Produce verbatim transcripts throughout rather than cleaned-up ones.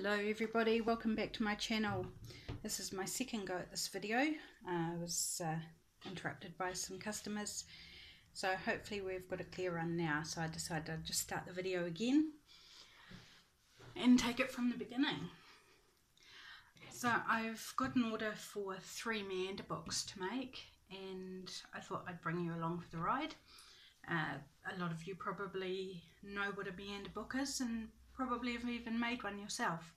Hello everybody, welcome back to my channel. This is my second go at this video. Uh, I was uh, interrupted by some customers, so hopefully we've got a clear run now. So I decided I'd just start the video again and take it from the beginning. So I've got an order for three meander books to make, and I thought I'd bring you along for the ride. Uh, a lot of you probably know what a meander book is and probably have even made one yourself,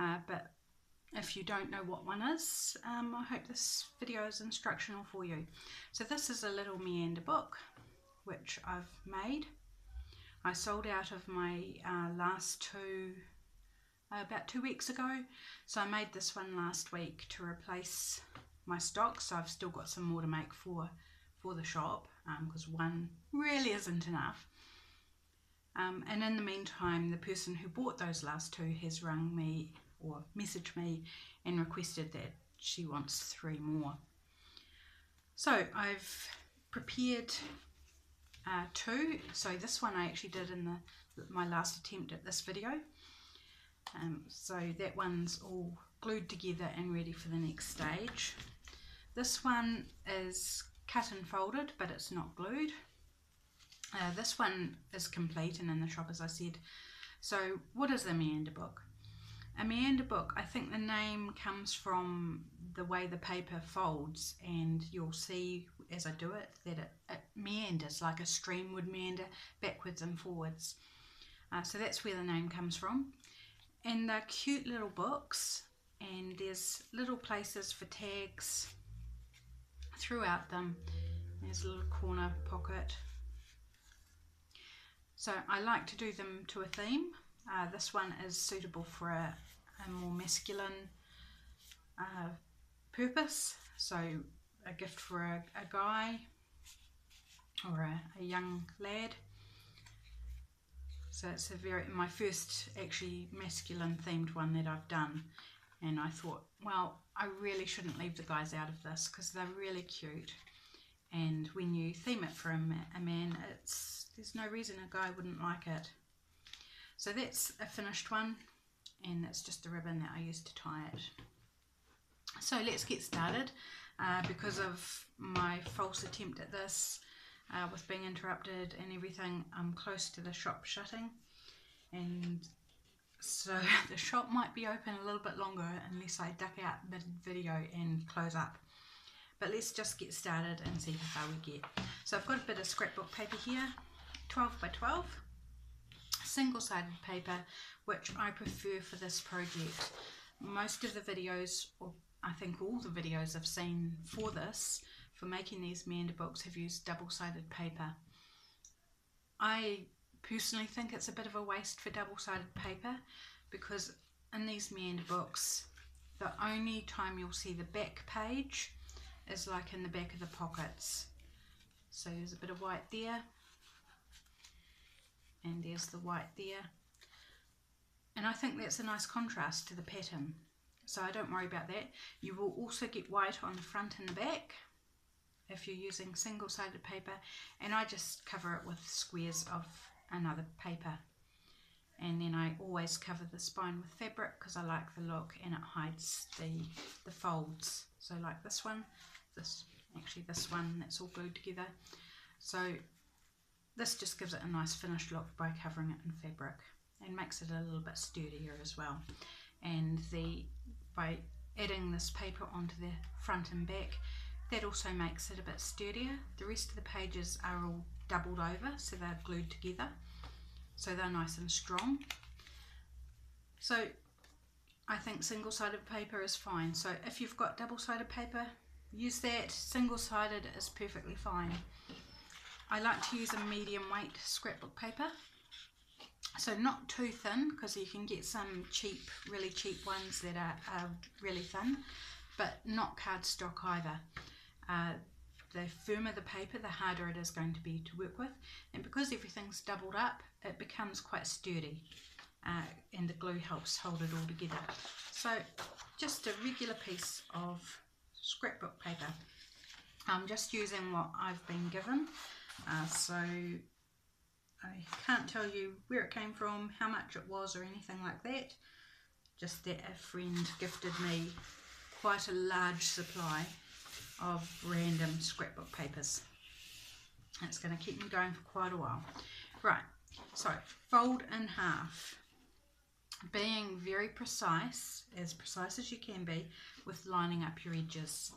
uh, but if you don't know what one is, um, I hope this video is instructional for you. So this is a little meander book which I've made. I sold out of my uh, last two uh, about two weeks ago, so I made this one last week to replace my stock, so I've still got some more to make for for the shop because um, one really isn't enough. Um, and in the meantime, the person who bought those last two has rung me or messaged me and requested that she wants three more. So I've prepared uh, two. So this one I actually did in the, my last attempt at this video. Um, so that one's all glued together and ready for the next stage. This one is cut and folded, but it's not glued. Uh, this one is complete and in the shop, as I said. So what is a meander book? A meander book, I think the name comes from the way the paper folds, and you'll see as I do it that it, it meanders like a stream would meander backwards and forwards. Uh, so that's where the name comes from. And they're cute little books, and there's little places for tags throughout them. There's a little corner pocket. So I like to do them to a theme. Uh, this one is suitable for a, a more masculine uh, purpose, so a gift for a, a guy or a, a young lad. So it's a very my first actually masculine themed one that I've done, and I thought, well, I really shouldn't leave the guys out of this because they're really cute. And when you theme it for a man, it's there's no reason a guy wouldn't like it. So that's a finished one, and that's just the ribbon that I used to tie it. So let's get started. Uh, because of my false attempt at this, uh, with being interrupted and everything, I'm close to the shop shutting, and so the shop might be open a little bit longer unless I duck out mid-video and close up. But let's just get started and see how far we get. So I've got a bit of scrapbook paper here, twelve by twelve, single-sided paper, which I prefer for this project. Most of the videos, or I think all the videos I've seen for this, for making these meander books, have used double-sided paper. I personally think it's a bit of a waste for double-sided paper, because in these meander books, the only time you'll see the back page is like in the back of the pockets. So there's a bit of white there, and there's the white there, and I think that's a nice contrast to the pattern, so I don't worry about that. You will also get white on the front and the back if you're using single-sided paper, and I just cover it with squares of another paper, and then I always cover the spine with fabric because I like the look and it hides the, the folds. So like this one, this actually this one that's all glued together, so this just gives it a nice finished look by covering it in fabric and makes it a little bit sturdier as well. And the by adding this paper onto the front and back, that also makes it a bit sturdier. The rest of the pages are all doubled over, so they're glued together, so they're nice and strong. So I think single-sided paper is fine. So if you've got double-sided paper, use that. Single-sided is perfectly fine. I like to use a medium weight scrapbook paper, so not too thin, because you can get some cheap, really cheap ones that are, are really thin, but not cardstock either. Uh, the firmer the paper, the harder it is going to be to work with, and because everything's doubled up, it becomes quite sturdy. Uh, and the glue helps hold it all together. So just a regular piece of scrapbook paper. I'm just using what I've been given, uh, so I can't tell you where it came from, how much it was, or anything like that. just that a friend gifted me quite a large supply of random scrapbook papers. It's going to keep me going for quite a while. Right, so fold in half. Being very precise, as precise as you can be, with lining up your edges.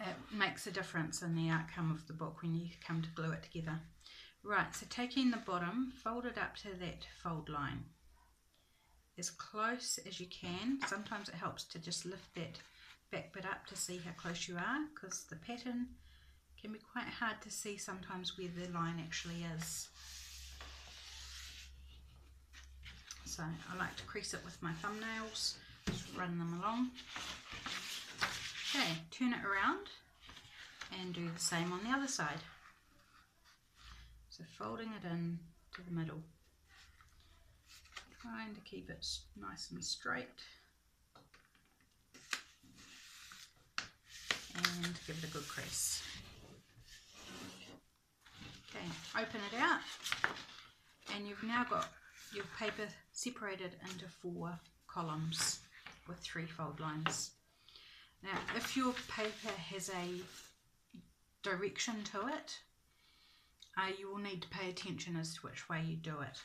It makes a difference in the outcome of the book when you come to glue it together. Right, so taking the bottom, fold it up to that fold line as close as you can. Sometimes it helps to just lift that back bit up to see how close you are, because the pattern can be quite hard to see sometimes where the line actually is. So I like to crease it with my thumbnails, just run them along. Okay, turn it around and do the same on the other side. So folding it in to the middle, trying to keep it nice and straight, and give it a good crease. Okay, open it out, and you've now got your paper separated into four columns with three fold lines. Now, if your paper has a direction to it, uh, you will need to pay attention as to which way you do it.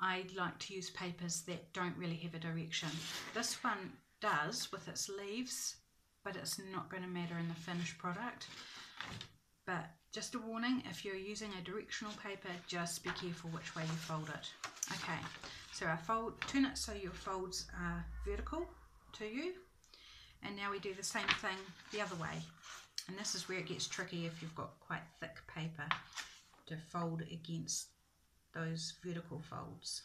I like to use papers that don't really have a direction. This one does with its leaves, but it's not going to matter in the finished product. But just a warning, if you're using a directional paper, just be careful which way you fold it. Okay, so I fold, turn it so your folds are vertical to you. And now we do the same thing the other way. And this is where it gets tricky if you've got quite thick paper to fold against those vertical folds.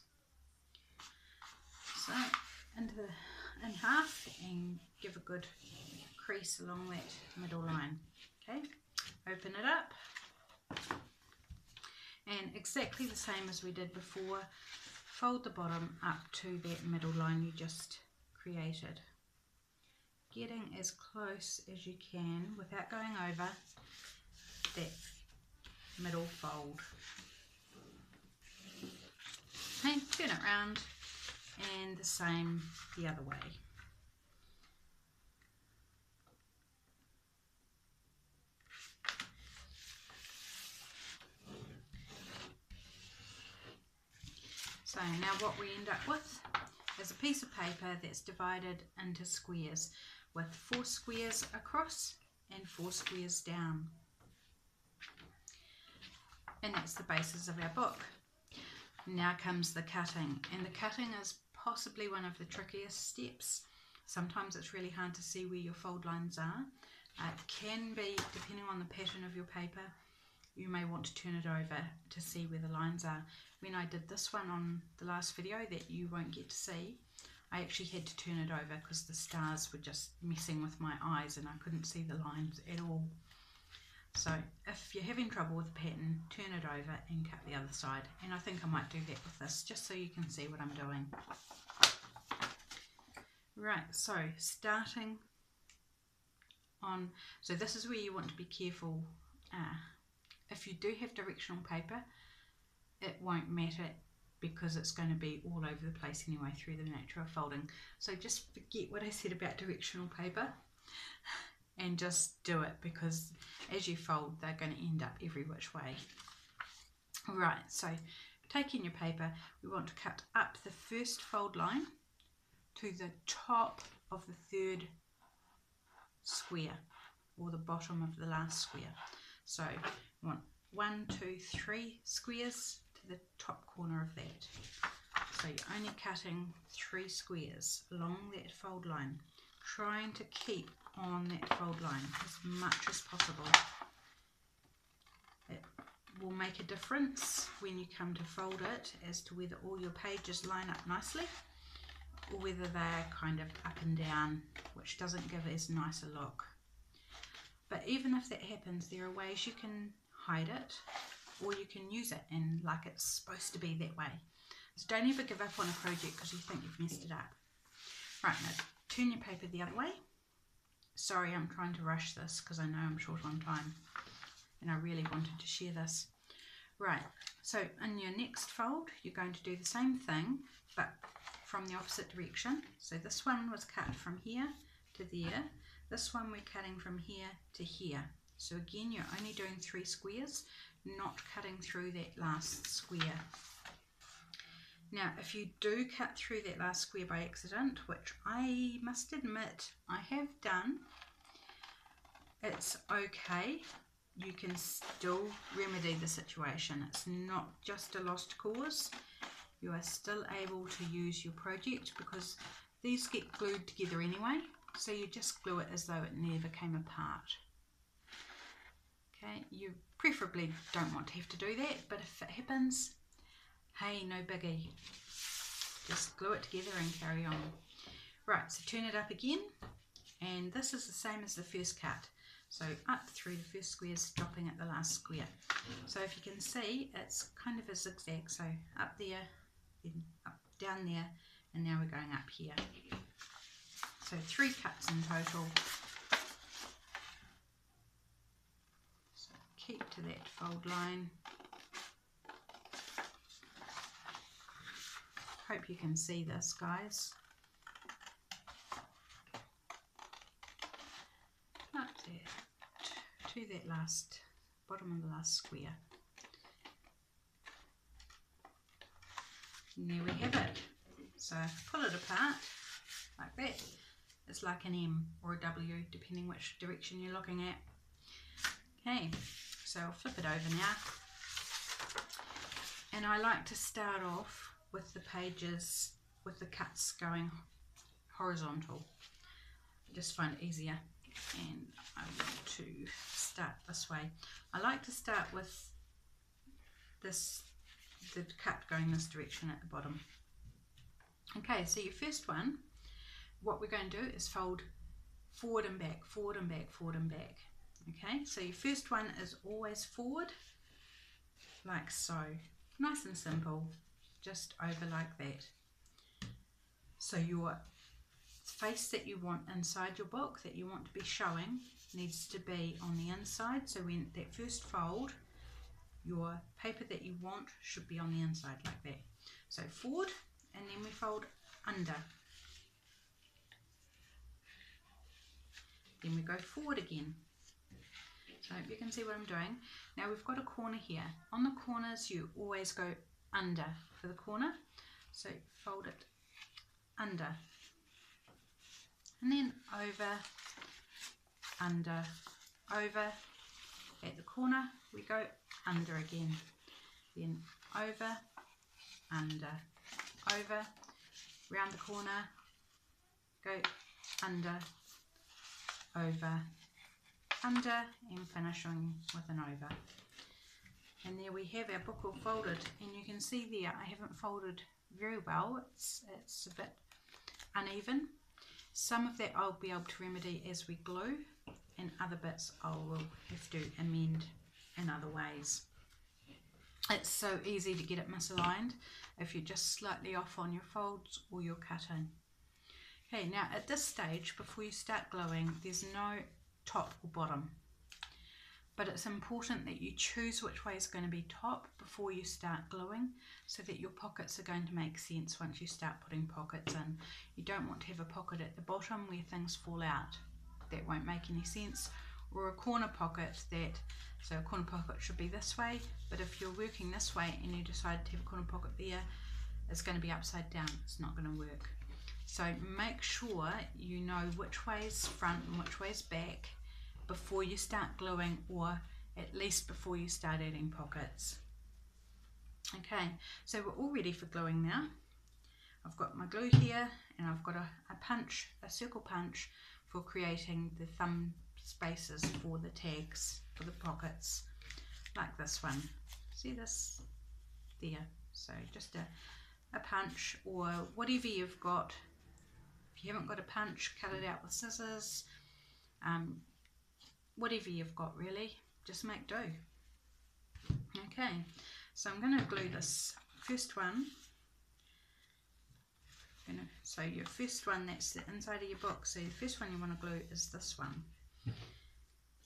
So into the, in half, and give a good crease along that middle line. Okay, open it up. And exactly the same as we did before, fold the bottom up to that middle line you just created. Getting as close as you can without going over that middle fold. Okay, turn it round and the same the other way. So now what we end up with is a piece of paper that's divided into squares, with four squares across and four squares down. And that's the basis of our book. Now comes the cutting, and the cutting is possibly one of the trickiest steps. Sometimes it's really hard to see where your fold lines are. Uh, it can be, depending on the pattern of your paper, you may want to turn it over to see where the lines are. When I did this one on the last video that you won't get to see, I actually had to turn it over because the stars were just messing with my eyes and I couldn't see the lines at all. So if you're having trouble with the pattern, turn it over and cut the other side. And I think I might do that with this, just so you can see what I'm doing. Right, so starting on, so this is where you want to be careful. Uh, if you do have directional paper, it won't matter, because it's going to be all over the place anyway through the nature of folding. So just forget what I said about directional paper and just do it, because as you fold they're going to end up every which way. Right, so taking your paper, we want to cut up the first fold line to the top of the third square, or the bottom of the last square. So we want one, two, three squares the top corner of that. So you're only cutting three squares along that fold line, trying to keep on that fold line as much as possible. It will make a difference when you come to fold it as to whether all your pages line up nicely or whether they're kind of up and down, which doesn't give as nice a look. But even if that happens, there are ways you can hide it, or you can use it and like it's supposed to be that way. So don't ever give up on a project because you think you've messed it up. Right, now turn your paper the other way. Sorry, I'm trying to rush this because I know I'm short on time and I really wanted to share this. Right, so in your next fold you're going to do the same thing but from the opposite direction. So this one was cut from here to there, this one we're cutting from here to here. So again, you're only doing three squares, not cutting through that last square. Now if you do cut through that last square by accident, which I must admit I have done, it's okay. You can still remedy the situation. It's not just a lost cause. You are still able to use your project because these get glued together anyway, so you just glue it as though it never came apart. Okay, you preferably don't want to have to do that, but if it happens, hey, no biggie. Just glue it together and carry on. Right, so turn it up again, and this is the same as the first cut. So up through the first square, stopping at the last square. So if you can see, it's kind of a zigzag. So up there, then up, down there, and now we're going up here. So three cuts in total. So keep to that fold line. Hope you can see this, guys. Up there. To that last bottom of the last square, and there we have it. So pull it apart like that. It's like an M or a W depending which direction you're looking at. Okay, so I'll flip it over now, and I like to start off with the pages with the cuts going horizontal. I just find it easier. And I want to start this way. I like to start with this, the cut going this direction at the bottom. Okay, so your first one, what we're going to do is fold forward and back, forward and back, forward and back. Okay, so your first one is always forward, like so. Nice and simple, just over like that. So your face that you want inside your book, that you want to be showing, needs to be on the inside. So when that first fold, your paper that you want should be on the inside like that. So forward, and then we fold under, then we go forward again. So I hope you can see what I'm doing. Now we've got a corner here. On the corners you always go under for the corner, so fold it under, and then over, under, over. At the corner we go under again, then over, under, over, round the corner, go under, over, under, and finishing with an over. And there we have our book all folded, and you can see there I haven't folded very well. It's, it's a bit uneven. Some of that I'll be able to remedy as we glue, and other bits I will have to amend in other ways. It's so easy to get it misaligned if you're just slightly off on your folds or your cutting. Okay, now at this stage, before you start gluing, there's no top or bottom. But it's important that you choose which way is going to be top before you start gluing, so that your pockets are going to make sense once you start putting pockets in. You don't want to have a pocket at the bottom where things fall out. That won't make any sense. Or a corner pocket that, so a corner pocket should be this way, but if you're working this way and you decide to have a corner pocket there, it's going to be upside down. It's not going to work. So make sure you know which way is front and which way is back before you start gluing, or at least before you start adding pockets. Okay, so we're all ready for gluing now. I've got my glue here, and I've got a, a punch, a circle punch, for creating the thumb spaces for the tags, for the pockets, like this one. See this? There. So just a, a punch, or whatever you've got. If you haven't got a punch, cut it out with scissors. Um, Whatever you've got, really, just make do. Okay, so I'm going to glue this first one. I'm gonna, so your first one, that's the inside of your book. So the first one you want to glue is this one.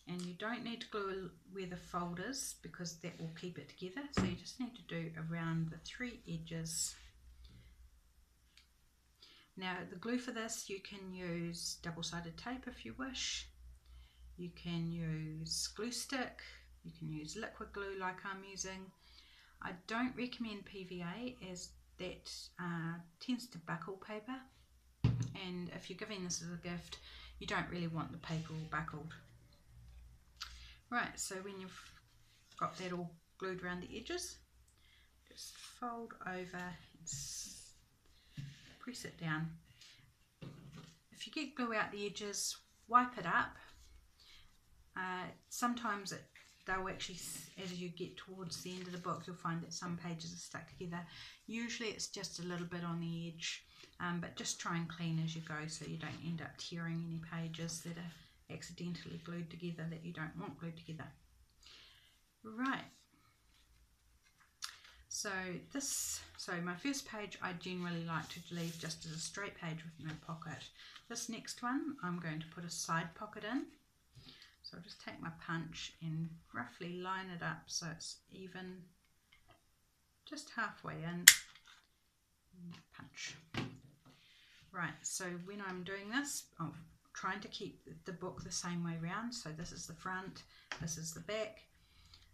and you don't need to glue where the fold is because that will keep it together. So you just need to do around the three edges. Now the glue for this, you can use double-sided tape if you wish, you can use glue stick, you can use liquid glue like I'm using. I don't recommend P V A as that uh, tends to buckle paper, and if you're giving this as a gift you don't really want the paper all buckled. Right, so when you've got that all glued around the edges, just fold over and press it down. If you get glue out the edges, wipe it up. Uh, sometimes it, they'll actually, as you get towards the end of the book, you'll find that some pages are stuck together. Usually it's just a little bit on the edge, um, but just try and clean as you go so you don't end up tearing any pages that are accidentally glued together that you don't want glued together. Right, so this, so my first page I generally like to leave just as a straight page with no pocket. This next one I'm going to put a side pocket in. So I'll just take my punch and roughly line it up so it's even, just halfway in, and punch. Right, so when I'm doing this, I'm trying to keep the book the same way round. So this is the front, this is the back.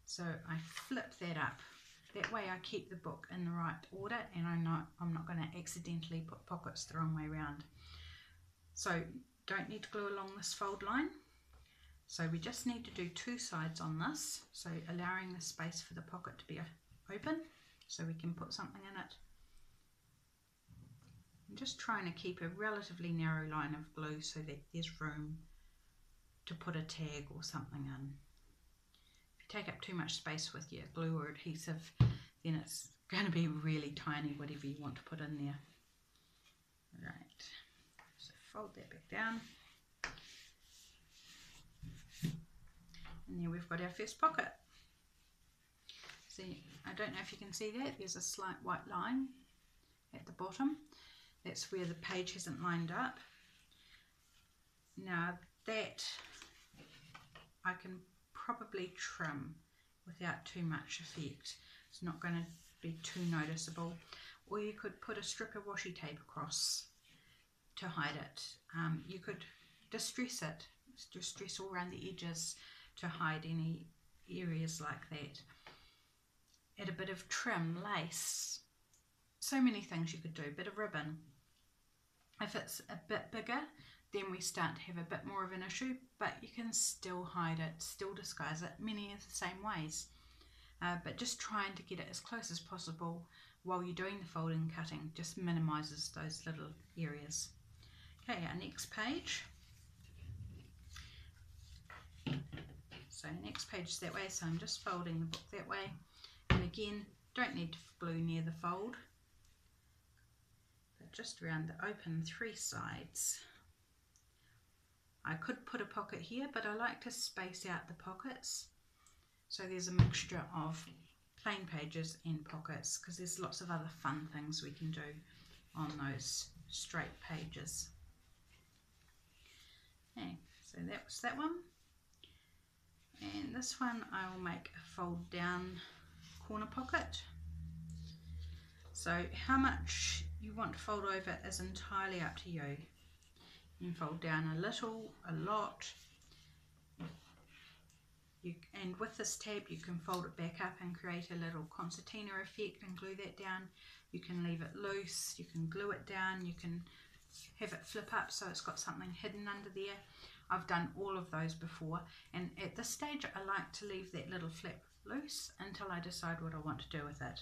So I flip that up. That way I keep the book in the right order and I'm not, I'm not going to accidentally put pockets the wrong way round. So don't need to glue along this fold line. So we just need to do two sides on this, so allowing the space for the pocket to be open so we can put something in it. I'm just trying to keep a relatively narrow line of glue so that there's room to put a tag or something in. If you take up too much space with your glue or adhesive, then it's going to be really tiny, whatever you want to put in there. Right, so fold that back down. And there we've got our first pocket. See, I don't know if you can see that, there's a slight white line at the bottom. That's where the page hasn't lined up. Now that I can probably trim without too much effect. It's not going to be too noticeable. Or you could put a strip of washi tape across to hide it. Um, you could distress it, distress all around the edges to hide any areas like that. Add a bit of trim, lace, so many things you could do, a bit of ribbon. If it's a bit bigger, then we start to have a bit more of an issue, but you can still hide it, still disguise it, many of the same ways. Uh, but just trying to get it as close as possible while you're doing the folding and cutting just minimises those little areas. Okay, our next page. So next page is that way, so I'm just folding the book that way. And again, don't need to glue near the fold, but just around the open three sides. I could put a pocket here, but I like to space out the pockets. So there's a mixture of plain pages and pockets, because there's lots of other fun things we can do on those straight pages. Okay, so that was that one. And this one I will make a fold down corner pocket. So how much you want to fold over is entirely up to you. You can fold down a little, a lot. You, and with this tab you can fold it back up and create a little concertina effect and glue that down. You can leave it loose, you can glue it down, you can have it flip up so it's got something hidden under there. I've done all of those before, and at this stage I like to leave that little flap loose until I decide what I want to do with it.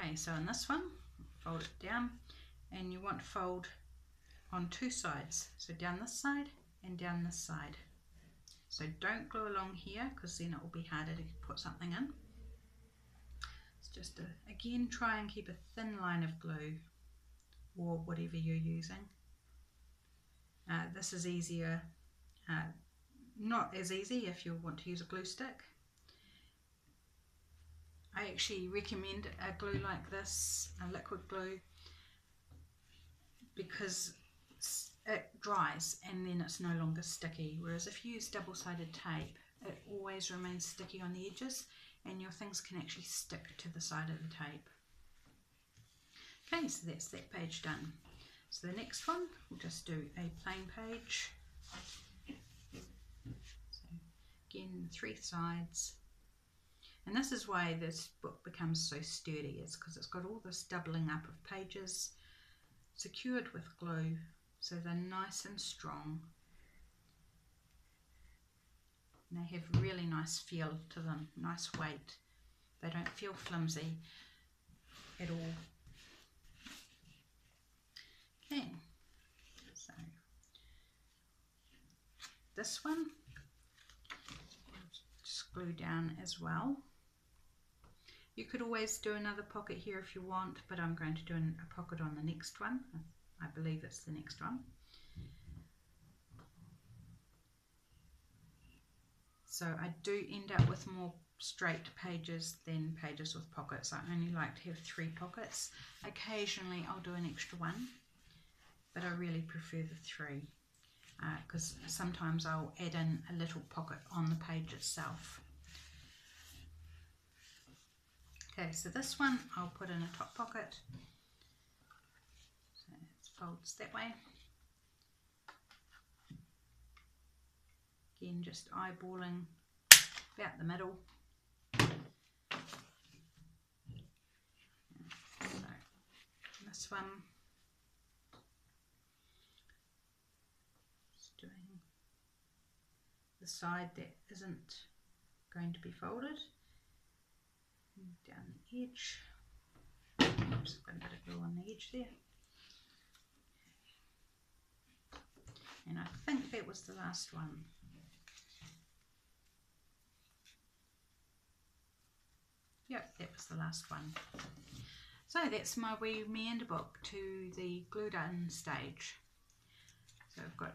Okay, so in this one, fold it down, and you want to fold on two sides, so down this side and down this side. So don't glue along here because then it will be harder to put something in. It's just a, again, try and keep a thin line of glue or whatever you're using. Uh, this is easier. Uh, not as easy if you want to use a glue stick. I actually recommend a glue like this, a liquid glue, because it dries and then it's no longer sticky, whereas if you use double-sided tape it always remains sticky on the edges, and your things can actually stick to the side of the tape. Okay, so that's that page done. So the next one, we'll just do a plain page. So again, three sides. And this is why this book becomes so sturdy, is because it's got all this doubling up of pages secured with glue, so they're nice and strong. And they have really nice feel to them, nice weight. They don't feel flimsy at all. Okay, so this one, just glue down as well. You could always do another pocket here if you want, but I'm going to do a pocket on the next one. I believe it's the next one. So I do end up with more straight pages than pages with pockets. I only like to have three pockets. Occasionally I'll do an extra one, but I really prefer the three, because uh, sometimes I'll add in a little pocket on the page itself. Okay, so this one I'll put in a top pocket, so it folds that way. Again, just eyeballing about the middle. So this one, just doing the side that isn't going to be folded. Down the edge. Oops, I've got a bit of glue on the edge there. And I think that was the last one. Yep, that was the last one. So that's my wee meander book to the glued in stage. So I've got,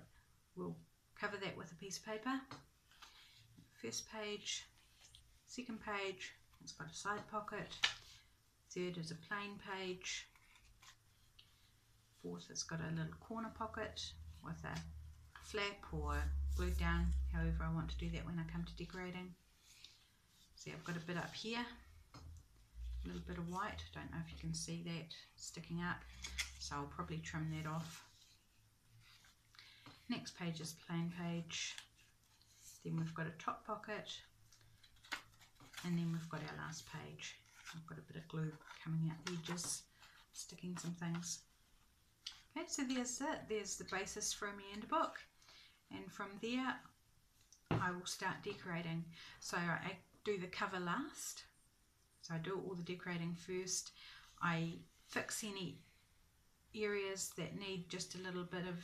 we'll cover that with a piece of paper. First page, second page, it's got a side pocket. Third is a plain page. Fourth, it's got a little corner pocket with a flap or glued down, however I want to do that when I come to decorating. See, I've got a bit up here, a little bit of white. I don't know if you can see that sticking up, so I'll probably trim that off. Next page is plain page. Then we've got a top pocket. And then we've got our last page. I've got a bit of glue coming out the edges, sticking some things. Okay, so there's it. There's the basis for a meander book. And from there, I will start decorating. So I do the cover last. So I do all the decorating first. I fix any areas that need just a little bit of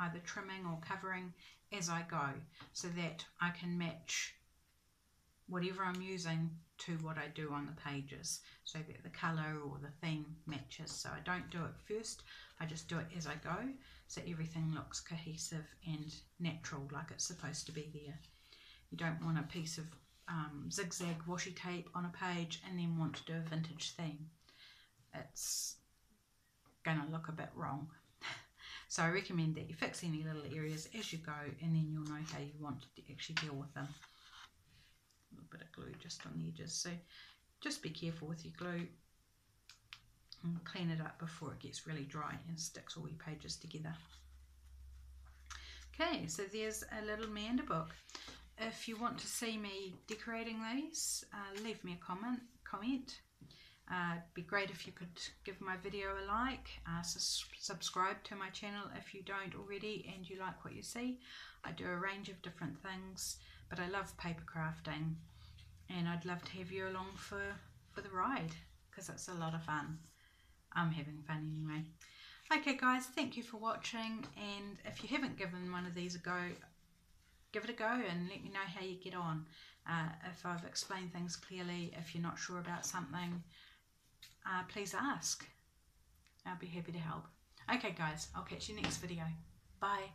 either trimming or covering as I go, so that I can match whatever I'm using to what I do on the pages, so that the colour or the theme matches. So I don't do it first, I just do it as I go, so everything looks cohesive and natural, like it's supposed to be there. You don't want a piece of um, zigzag washi tape on a page and then want to do a vintage theme. It's going to look a bit wrong. So I recommend that you fix any little areas as you go, and then you'll know how you want to actually deal with them. A little bit of glue just on the edges, so just be careful with your glue and clean it up before it gets really dry and sticks all your pages together. Okay, so there's a little meander book. If you want to see me decorating these, uh, leave me a comment comment uh, it'd be great if you could give my video a like, uh, sus subscribe to my channel if you don't already and you like what you see. I do a range of different things, but I love paper crafting, and I'd love to have you along for, for the ride, because it's a lot of fun. I'm having fun anyway. Okay guys, thank you for watching, and if you haven't given one of these a go, give it a go and let me know how you get on. Uh, if I've explained things clearly, if you're not sure about something, uh, please ask. I'll be happy to help. Okay guys, I'll catch you next video. Bye.